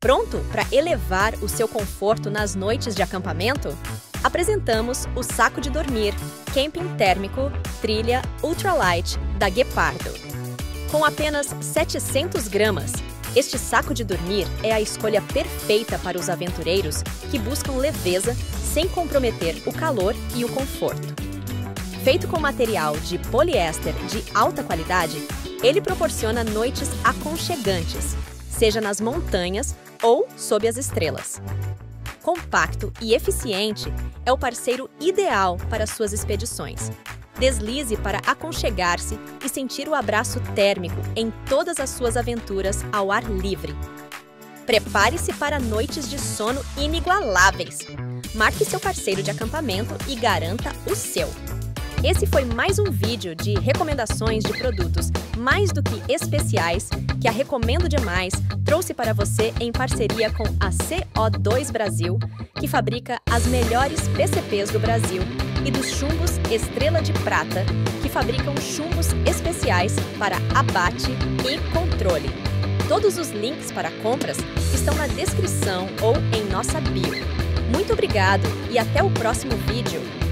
Pronto para elevar o seu conforto nas noites de acampamento? Apresentamos o saco de dormir, camping térmico, trilha ultralight da Guepardo. Com apenas 700 gramas, este saco de dormir é a escolha perfeita para os aventureiros que buscam leveza sem comprometer o calor e o conforto. Feito com material de poliéster de alta qualidade, ele proporciona noites aconchegantes, seja nas montanhas ou sob as estrelas. Compacto e eficiente, é o parceiro ideal para suas expedições. Deslize para aconchegar-se e sentir o abraço térmico em todas as suas aventuras ao ar livre. Prepare-se para noites de sono inigualáveis. Marque seu parceiro de acampamento e garanta o seu. Esse foi mais um vídeo de recomendações de produtos mais do que especiais que a Recomendo Demais trouxe para você em parceria com a CO2 Brasil, que fabrica as melhores PCPs do Brasil, e dos Chumbos Estrela de Prata, que fabricam chumbos especiais para abate e controle. Todos os links para compras estão na descrição ou em nossa bio. Muito obrigado e até o próximo vídeo!